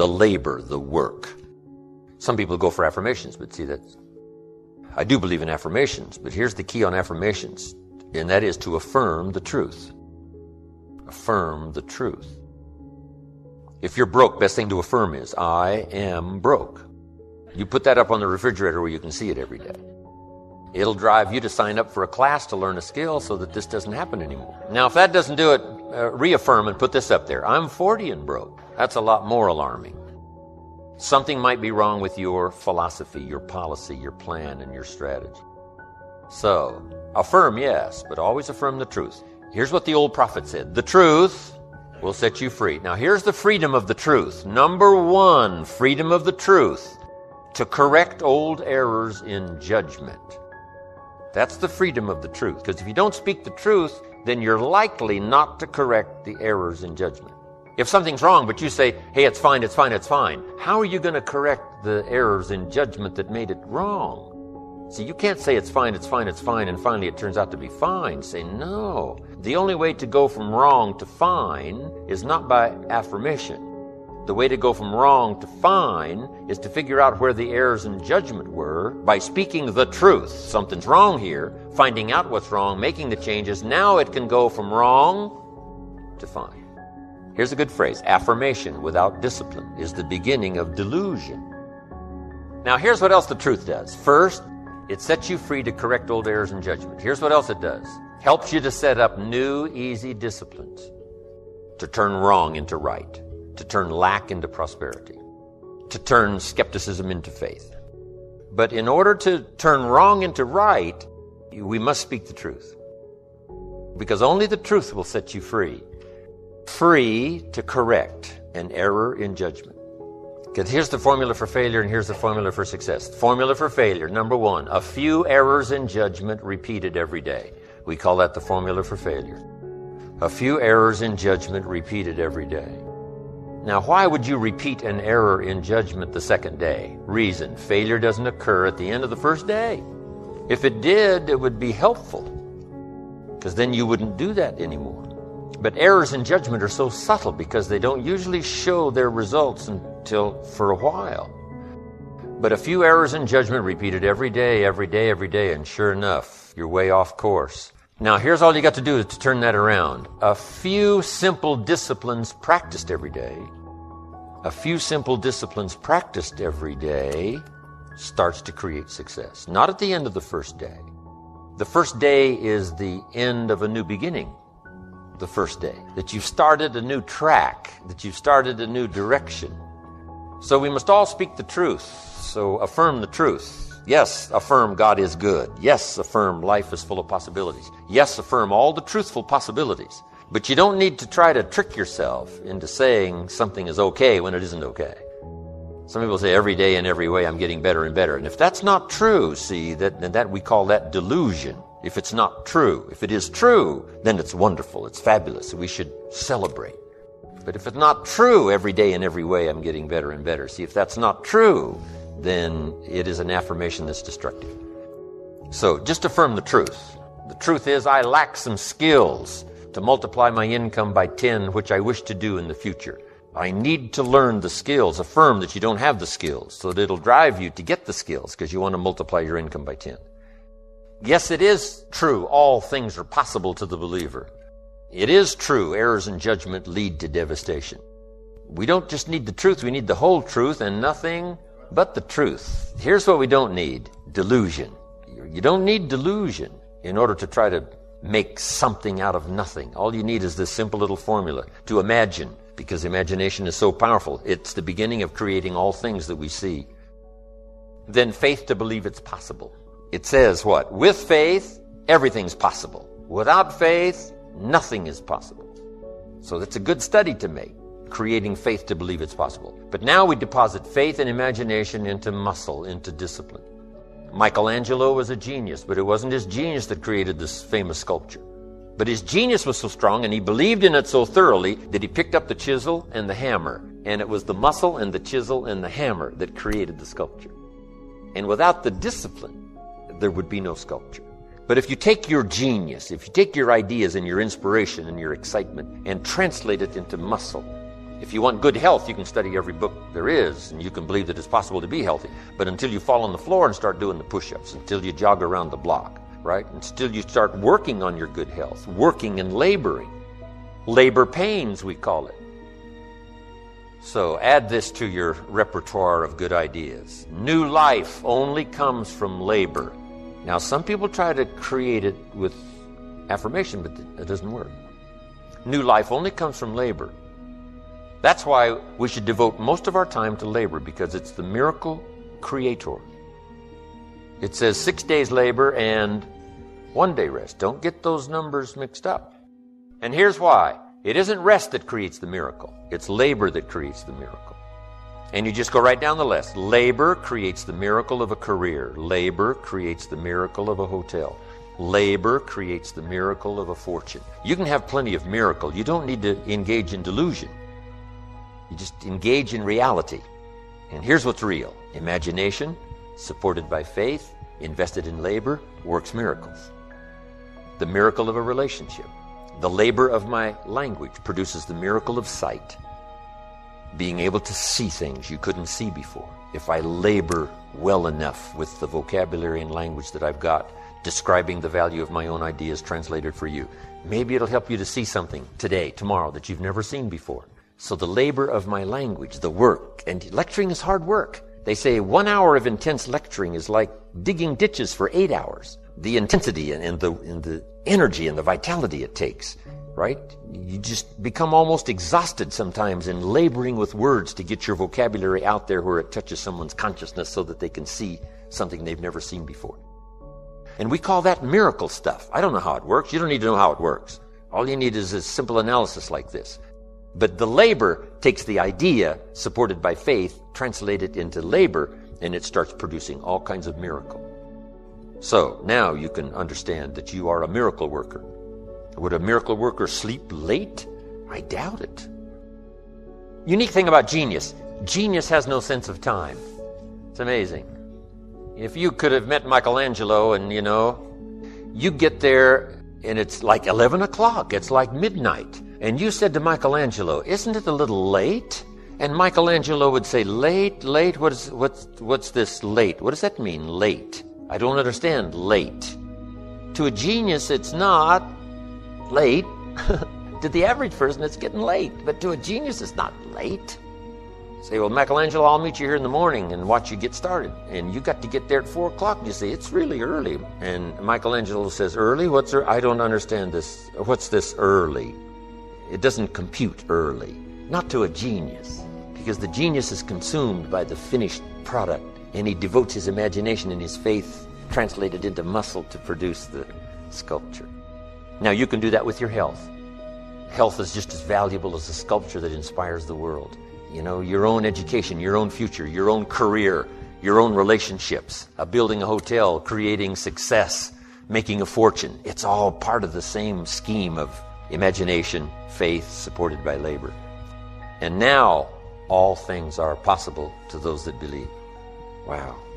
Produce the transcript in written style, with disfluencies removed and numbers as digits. the labor, the work. Some people go for affirmations, but see that I do believe in affirmations, but here's the key on affirmations, and that is to affirm the truth. Affirm the truth. If you're broke, best thing to affirm is, I am broke. You put that up on the refrigerator where you can see it every day. It'll drive you to sign up for a class to learn a skill so that this doesn't happen anymore. Now, if that doesn't do it, reaffirm and put this up there. I'm 40 and broke. That's a lot more alarming. Something might be wrong with your philosophy, your policy, your plan, and your strategy. So, affirm, yes, but always affirm the truth. Here's what the old prophet said. The truth will set you free. Now, here's the freedom of the truth. Number one, freedom of the truth. To correct old errors in judgment. That's the freedom of the truth. Because if you don't speak the truth, then you're likely not to correct the errors in judgment. If something's wrong, but you say, hey, it's fine, it's fine, it's fine, how are you going to correct the errors in judgment that made it wrong? See, you can't say it's fine, it's fine, it's fine, and finally it turns out to be fine. Say no. The only way to go from wrong to fine is not by affirmation. The way to go from wrong to fine is to figure out where the errors in judgment were by speaking the truth. Something's wrong here, finding out what's wrong, making the changes. Now it can go from wrong to fine. Here's a good phrase. Affirmation without discipline is the beginning of delusion. Now here's what else the truth does. First, it sets you free to correct old errors in judgment. Here's what else it does. Helps you to set up new, easy disciplines. To turn wrong into right. To turn lack into prosperity, to turn skepticism into faith. But in order to turn wrong into right, we must speak the truth. Because only the truth will set you free. Free to correct an error in judgment. Because here's the formula for failure and here's the formula for success. Formula for failure, number one, a few errors in judgment repeated every day. We call that the formula for failure. A few errors in judgment repeated every day. Now, why would you repeat an error in judgment the second day? Reason, failure doesn't occur at the end of the first day. If it did, it would be helpful, because then you wouldn't do that anymore. But errors in judgment are so subtle because they don't usually show their results until for a while. But a few errors in judgment repeated every day, every day, every day, and sure enough, you're way off course. Now, here's all you got to do to turn that around. A few simple disciplines practiced every day. A few simple disciplines practiced every day starts to create success. Not at the end of the first day. The first day is the end of a new beginning. The first day. That you've started a new track. That you've started a new direction. So we must all speak the truth. So affirm the truth. Yes, affirm God is good. Yes, affirm life is full of possibilities. Yes, affirm all the truthful possibilities. But you don't need to try to trick yourself into saying something is okay when it isn't okay. Some people say every day in every way I'm getting better and better. And if that's not true, see, then we call that delusion. If it's not true. If it is true, then it's wonderful. It's fabulous. We should celebrate. But if it's not true, every day in every way I'm getting better and better. See, if that's not true, then it is an affirmation that's destructive. So just affirm the truth. The truth is I lack some skills to multiply my income by 10, which I wish to do in the future. I need to learn the skills. Affirm that you don't have the skills, so that it'll drive you to get the skills because you want to multiply your income by 10. Yes, it is true. All things are possible to the believer. It is true. Errors in judgment lead to devastation. We don't just need the truth. We need the whole truth and nothing but the truth. Here's what we don't need. Delusion. You don't need delusion in order to try to make something out of nothing. All you need is this simple little formula to imagine, because imagination is so powerful. It's the beginning of creating all things that we see. Then faith to believe it's possible. It says what? With faith, everything's possible. Without faith, nothing is possible. So that's a good study to make. Creating faith to believe it's possible. But now we deposit faith and imagination into muscle, into discipline. Michelangelo was a genius, but it wasn't his genius that created this famous sculpture. But his genius was so strong and he believed in it so thoroughly that he picked up the chisel and the hammer. And it was the muscle and the chisel and the hammer that created the sculpture. And without the discipline, there would be no sculpture. But if you take your genius, if you take your ideas and your inspiration and your excitement and translate it into muscle, If you want good health, you can study every book there is, and you can believe that it's possible to be healthy. But until you fall on the floor and start doing the push-ups, until you jog around the block, right? Until you start working on your good health, working and laboring. Labor pains, we call it. So add this to your repertoire of good ideas. New life only comes from labor. Now, some people try to create it with affirmation, but it doesn't work. New life only comes from labor. That's why we should devote most of our time to labor, because it's the miracle creator. It says 6 days labor and 1 day rest. Don't get those numbers mixed up. And here's why. It isn't rest that creates the miracle. It's labor that creates the miracle. And you just go right down the list. Labor creates the miracle of a career. Labor creates the miracle of a hotel. Labor creates the miracle of a fortune. You can have plenty of miracle. You don't need to engage in delusion. You just engage in reality. And here's what's real. Imagination, supported by faith, invested in labor, works miracles. The miracle of a relationship. The labor of my language produces the miracle of sight. Being able to see things you couldn't see before. If I labor well enough with the vocabulary and language that I've got, describing the value of my own ideas translated for you, maybe it'll help you to see something today, tomorrow, that you've never seen before. So the labor of my language, the work, and lecturing is hard work. They say 1 hour of intense lecturing is like digging ditches for 8 hours. The intensity and the energy and the vitality it takes, right? You just become almost exhausted sometimes in laboring with words to get your vocabulary out there where it touches someone's consciousness so that they can see something they've never seen before. And we call that miracle stuff. I don't know how it works. You don't need to know how it works. All you need is a simple analysis like this. But the labor takes the idea, supported by faith, translate it into labor, and it starts producing all kinds of miracles. So now you can understand that you are a miracle worker. Would a miracle worker sleep late? I doubt it. Unique thing about genius. Genius has no sense of time. It's amazing. If you could have met Michelangelo and, you know, you get there and it's like 11 o'clock. It's like midnight. And you said to Michelangelo, isn't it a little late? And Michelangelo would say, late, what's this late? What does that mean, late? I don't understand late. To a genius, it's not late. To the average person, it's getting late. But to a genius, it's not late. Say, well, Michelangelo, I'll meet you here in the morning and watch you get started. And you got to get there at 4 o'clock. You say, it's really early. And Michelangelo says, early? I don't understand this. What's this early? It doesn't compute early. Not to a genius. Because the genius is consumed by the finished product. And he devotes his imagination and his faith translated into muscle to produce the sculpture. Now you can do that with your health. Health is just as valuable as a sculpture that inspires the world. You know, your own education, your own future, your own career, your own relationships, building a hotel, creating success, making a fortune. It's all part of the same scheme of imagination, faith, supported by labor. And now all things are possible to those that believe. Wow.